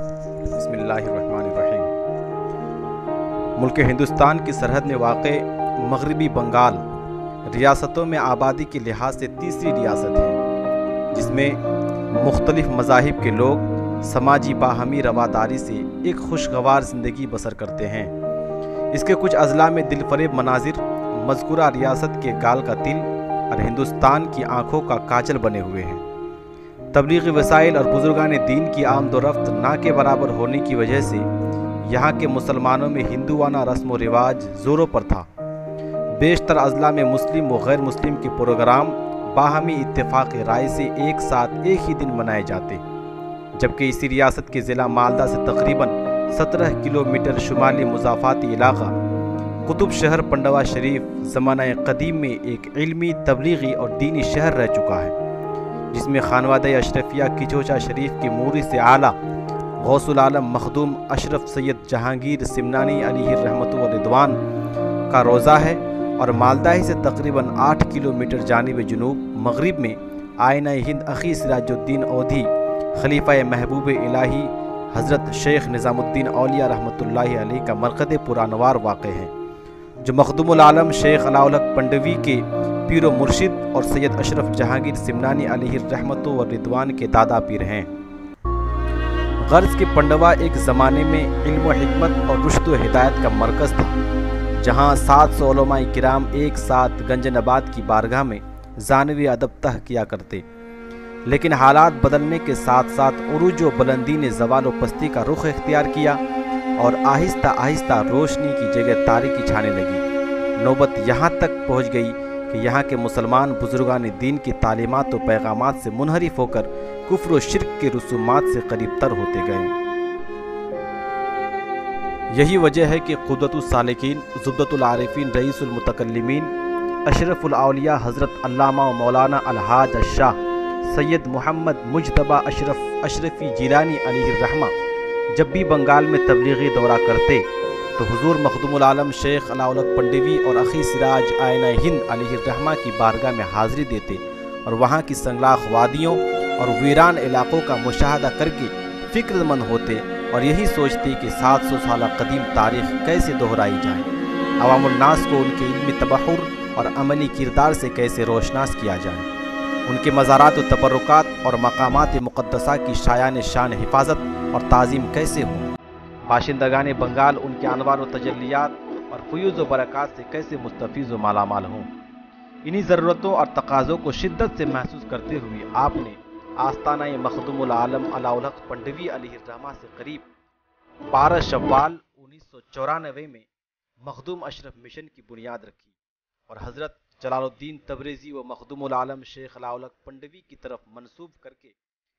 बिस्मिल्लाहिर्रहमानिर्रहीम। मुल्क हिंदुस्तान की सरहद में वाक़े मग़रिबी बंगाल रियासतों में आबादी के लिहाज से तीसरी रियासत है, जिसमें मुख्तलिफ मज़ाहिब के लोग समाजी बाहमी रवादारी से एक खुशगवार ज़िंदगी बसर करते हैं। इसके कुछ अज़ला में दिलफरेब मनाजिर मज़कूरा रियासत के गाल का तिल और हिंदुस्तान की आँखों का काजल बने हुए हैं। तबलीगी वसाइल और बुजुर्गान दीन की आमदोरफ्त ना के बराबर होने की वजह से यहाँ के मुसलमानों में हिंदुवाना रस्म व रिवाज ज़ोरों पर था। बेशतर अजला में मुस्लिम व गैर मुस्लिम के प्रोग्राम बाहमी इत्तेफाक राय से एक साथ एक ही दिन मनाए जाते, जबकि इसी रियासत के ज़िला मालदा से तकरीबन 17 किलोमीटर शुमाली मुजाफाती इलाक़ा कुतुब शहर पंडवा शरीफ ज़माना कदीम में एक इल्मी, तबलीगी और दीनी शहर रह चुका है, जिसमें खानवादा अशरफिया किचोचा शरीफ की मूरी से आला गौसुल आलम मखदूम अशरफ सैयद जहांगीर सिमनानी अलैहि रहमतु व रिदवान का रोज़ा है और मालदाही से तकरीबन 8 किलोमीटर जानिब जुनूब मगरिब में आयना हिंद अखी सिराजुद्दीन ओधी खलीफा महबूब इलाही हज़रत शेख निज़ामुद्दीन औलिया रहमतुल्लाहि अलैह का मरकद पुरानवार वाक़ है, जो मखदूम आलम शेख अलाउलहक पंडवी के पीर व मुर्शिद और सैयद अशरफ जहांगीर सिमनानी अलैहि रहमतु व रिदवान के दादा पीर हैं। गर्ज के पंडवा एक ज़माने में इल्म व हिकमत और रुश्द व हिदायत का मरकज़ था, जहाँ 700 उलमाए किराम एक साथ गंजनबाद की बारगाह में जानवी अदब तह किया करते। लेकिन हालात बदलने के साथ साथ उरूज व बुलंदी ने जवाल व पस्ती का रुख इख्तियार किया और आहिस्ता आहिस्ता रोशनी की जगह तारीकी छाने लगी। नौबत यहाँ तक पहुँच गई कि यहाँ के मुसलमान बुजुर्गान दीन की तालीमात व पैगामात से मुनहरिफ होकर कुफ्र व शिर्क के रसूमात से करीब तर होते गए। यही वजह है कि क़ुद्दतुस सालिकीन, ज़ुबदतुल आरिफ़ीन, रईसुल मुतकल्लिमीन, अशरफुल औलिया हज़रत अल्लामा व मौलाना अलहाज शाह सैयद मोहम्मद मुजतबा अशरफ अशरफ़ी जिलानी अलैहि रहमा जब भी बंगाल में तबलीगी दौरा करते तो हुजूर मखदूमुल आलम शेख अलाउलहक पंडवी और अखी सिराज आयना हिंद अलैहि रहमा की बारगाह में हाज़री देते और वहाँ की संगलाख वादियों और वीरान इलाक़ों का मुशाहदा करके फ़िक्रमंद होते और यही सोचते कि 700 साल कदीम तारीख़ कैसे दोहराई जाए, अवामुल नास को उनके इल्मी तबहुर और अमली किरदार से कैसे रोशनास किया जाए, उनके मज़ारात व तबरुकात और मकामात मुक़द्दसा की शायान शान हिफाजत और ताज़ीम कैसे हो, बाशिंदगान बंगाल उनके अनवार व तजल्लियात और फ्यूज़ व बरक़ात से कैसे मुस्तफ़ीज़ व मालामाल हों। इन्हीं ज़रूरतों और तकाज़ों को शिद्दत से महसूस करते हुए आपने आस्ताना मखदूमुल आलम अलाउलहक पंडवी अलैहि रहमा से करीब 12 शव्वाल 1994 में मखदूम अशरफ मिशन की बुनियाद रखी और हज़रत जलालुद्दीन तबरेज़ी व मखदूमुल आलम शेख अलाउलहक पंडवी की तरफ मनसूब करके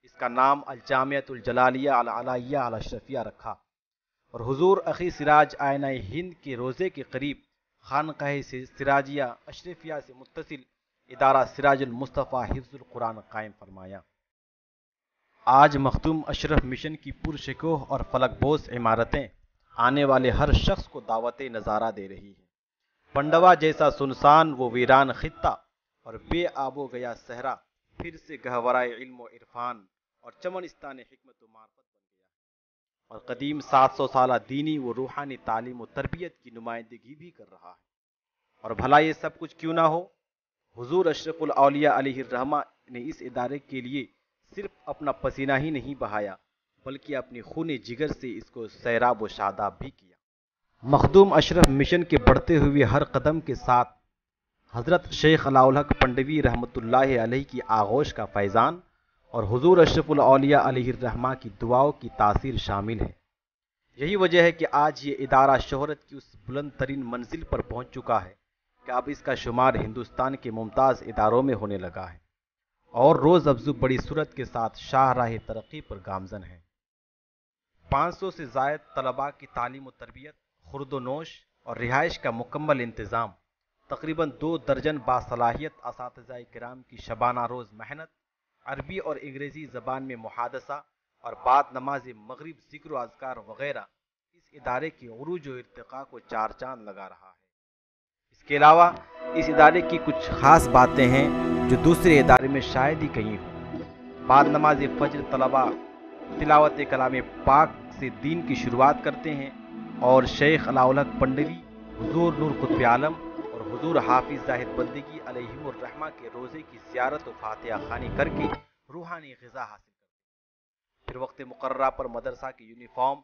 इसका नाम अलजामत जलालिया अलैया अलशरफिया रखा और हुजूर अखी सिराज आयना हिंद के रोज़े के करीब खानकाह सिराजिया अशरफिया से मुत्तसिल इदारा सिराजुल मुस्तफ़ा हिफ्जुल कुरान कायम फरमाया। आज मखदूम अशरफ मिशन की पुरशकोह और फलकबोस इमारतें आने वाले हर शख्स को दावत नज़ारा दे रही हैं। पंडवा जैसा सुनसान व वीरान खित्ता और बे आबो गया सहरा फिर से गहवराए इल्म व इरफान और चमनिस्तान हिकमत व मार्फत और कदीम 700 साल दीनी व रूहानी तालीम व तरबियत की नुमाइंदगी भी कर रहा है। और भला ये सब कुछ क्यों ना हो, हुजूर अशरफुल औलिया अलैहि रहमा ने इस इदारे के लिए सिर्फ अपना पसीना ही नहीं बहाया, बल्कि अपने खून जिगर से इसको सैराब व शादाब भी किया। मखदूम अशरफ मिशन के बढ़ते हुए हर कदम के साथ हज़रत शेख अलाउलहक पंडवी रहमतुल्लाहि अलैह की आगोश का फैज़ान और हुजूर अशरफुल औलिया अलैहि रहमा की दुआओं की तासीर शामिल है। यही वजह है कि आज ये इदारा शोहरत की उस बुलंद तरीन मंजिल पर पहुंच चुका है कि अब इसका शुमार हिंदुस्तान के मुमताज़ इदारों में होने लगा है और रोज़ अफजू बड़ी सूरत के साथ शाहराह तरक्की पर गामजन है। 500 से ज़ायद तलबा की तालीम व तरबियत, खुर्दोनोश और रिहाइश का मुकम्मल इंतज़ाम, तकरीबन 2 दर्जन बासलाहियत असातिज़ाए किराम की शबाना रोज़ मेहनत, अरबी और अंग्रेज़ी ज़बान में मुहादसा और बाद नमाज मगरिब ज़िक्र अज़कार वगैरह इस इदारे के उरूज व इर्तिका को चार चांद लगा रहा है। इसके अलावा इस इदारे की कुछ ख़ास बातें हैं जो दूसरे इदारे में शायद ही कहीं हों। बाद नमाज फजर तलबा तिलावत कलाम पाक से दीन की शुरुआत करते हैं और शेख अलाउलहक पंडवी हुजूर नूर कुतुब आलम और हुजूर हाफिज जाहिद बंदगी अलैहिमुर रहमा के रोज़े की ज़ियारत और फातिहा खानी करके रूहानी ग़िज़ा हासिल करते। फिर वक्त मुकर्रा पर मदरसा की यूनिफॉर्म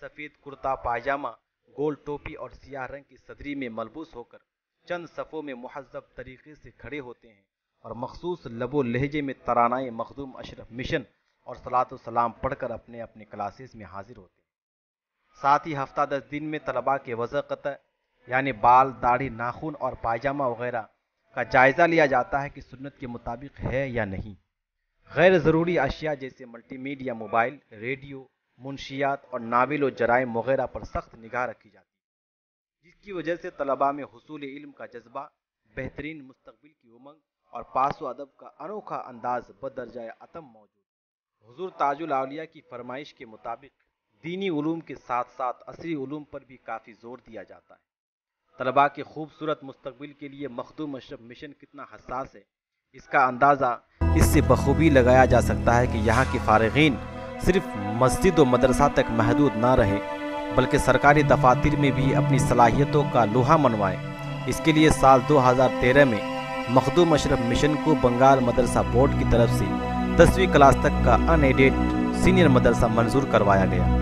सफ़ेद कुर्ता पायजामा गोल टोपी और सियाह रंग की सदरी में मलबूस होकर चंद सफ़ों में मुहज़्ज़ब तरीक़े से खड़े होते हैं और मखसूस लबो लहजे में तरानाए मखदूम अशरफ मिशन और सलातो सलाम पढ़कर अपने अपने क्लासेस में हाजिर होते हैं। साथ ही हफ्ता 10 दिन में तलबा के वज़क़त यानी बाल दाढ़ी नाखून और पायजामा वगैरह का जायज़ा लिया जाता है कि सुन्नत के मुताबिक है या नहीं। गैर ज़रूरी अशिया जैसे मल्टीमीडिया मोबाइल रेडियो मुंशियात और नाविल व जराइम वगैरह पर सख्त निगाह रखी जाती है, जिसकी वजह से तलबा में हुसूल इल्म का जज्बा बेहतरीन मुस्तकबिल की उमंग और पास व अदब का अनोखा अंदाज बदरजाए अतम मौजूद। हुजूर ताजुल औलिया की फरमाइश के मुताबिक दीनी उलूम के साथ साथ असरी उलूम पर भी काफ़ी जोर दिया जाता है। तलबा के खूबसूरत मुस्तकबिल के लिए मखदूम अशरफ मिशन कितना हसास है, इसका अंदाज़ा इससे बखूबी लगाया जा सकता है कि यहाँ के फारिगीन सिर्फ मस्जिद व मदरसा तक महदूद ना रहे बल्कि सरकारी दफातर में भी अपनी सलाहियतों का लोहा मनवाएं। इसके लिए साल 2013 में मखदूम अशरफ मिशन को बंगाल मदरसा बोर्ड की तरफ से 10वीं क्लास तक का अनएडेड सीनियर मदरसा मंजूर करवाया गया।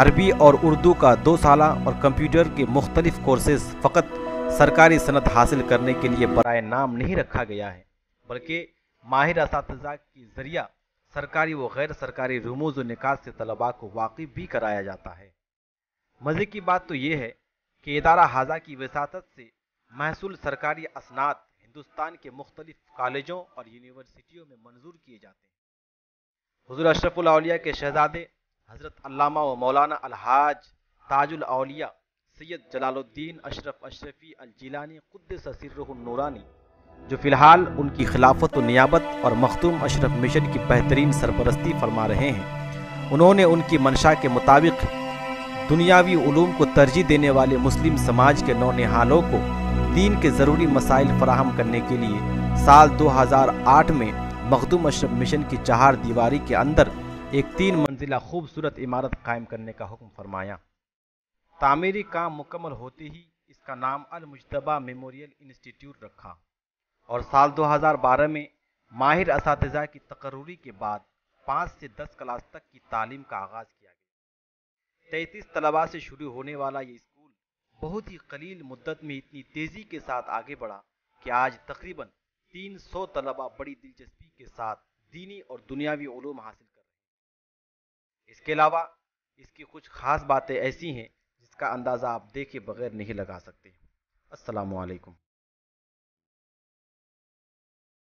अरबी और उर्दू का 2 साल और कंप्यूटर के मुख्तलिफ कोर्सेज फ़कत सरकारी सनद हासिल करने के लिए बराए नाम नहीं रखा गया है बल्कि माहिर असातिज़ा के ज़रिया सरकारी व गैर सरकारी रमूज व निकास से तलबा को वाकिफ़ भी कराया जाता है। मज़े की बात तो ये है कि इदारा हाजा की वसातत से महसूल सरकारी असनाद हिंदुस्तान के मुख्तलिफ कॉलेजों और यूनिवर्सिटियों में मंजूर किए जाते हैं। हुजूर अशरफुल औलिया के शहजादे हज़रत अल्लामा व मौलाना अलहाज ताजुल औलिया सैयद जलालुद्दीन अशरफ अशरफी अलजिलानी क़ुद्दस सिर्रुहु नूरानी, जो फ़िलहाल उनकी खिलाफत व नियाबत और मखदूम अशरफ मिशन की बेहतरीन सरपरस्ती फरमा रहे हैं, उन्होंने उनकी मंशा के मुताबिक दुनियावी उलूम को तरजीह देने वाले मुस्लिम समाज के नौनिहालों को दीन के ज़रूरी मसाइल फराहम करने के लिए साल 2008 में मखदूम अशरफ मिशन की 4 दीवारी के अंदर एक 3 मंजिला खूबसूरत इमारत कायम करने का हुक्म फरमाया। तामीरी काम मुकम्मल होते ही इसका नाम अल मुज्तबा मेमोरियल इंस्टीट्यूट रखा और साल 2012 में माहिर असातिज़ा की तकर्री के बाद 5 से 10 क्लास तक की तालीम का आगाज़ किया गया। 33 तलबा से शुरू होने वाला ये बहुत ही कलील मुद्दत में इतनी तेज़ी के साथ आगे बढ़ा कि आज तकरीबन 300 तलबा बड़ी दिलचस्पी के साथ दीनी और दुनियावी उलूम हासिल कर रहे हैं। इसके अलावा इसकी कुछ ख़ास बातें ऐसी हैं जिसका अंदाज़ा आप देखे बगैर नहीं लगा सकते। अस्सलामु अलैकुम।